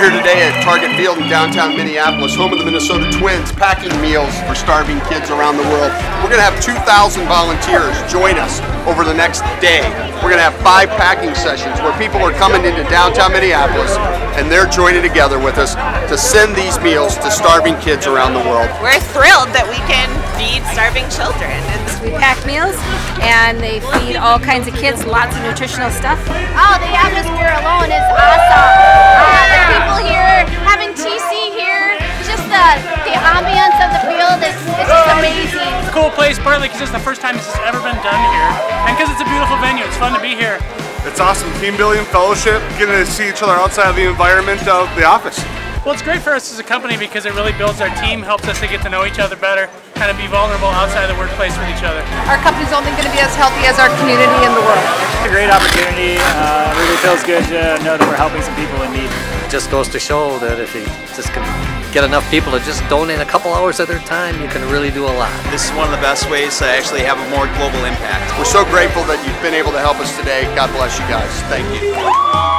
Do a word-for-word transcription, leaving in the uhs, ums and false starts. here today at Target Field in downtown Minneapolis, home of the Minnesota Twins, packing meals for starving kids around the world. We're going to have two thousand volunteers join us over the next day. We're going to have five packing sessions where people are coming into downtown Minneapolis and they're joining together with us to send these meals to starving kids around the world. We're thrilled that we can feed starving children. We pack meals and they feed all kinds of kids lots of nutritional stuff. Oh, the atmosphere alone is awesome. Uh, the people here, having T C here, just the, the ambience of the field is, is just amazing. It's a cool place, partly because it's the first time this has ever been done here, and because it's a beautiful venue. It's fun to be here. It's awesome team building, fellowship, getting to see each other outside of the environment of the office. Well, it's great for us as a company because it really builds our team, helps us to get to know each other better, kind of be vulnerable outside the workplace with each other. Our company's only going to be as healthy as our community in the world. It's a great opportunity. Uh, it really feels good to know that we're helping some people in need. It just goes to show that if you just can get enough people to just donate a couple hours of their time, you can really do a lot. This is one of the best ways to actually have a more global impact. We're so grateful that you've been able to help us today. God bless you guys. Thank you.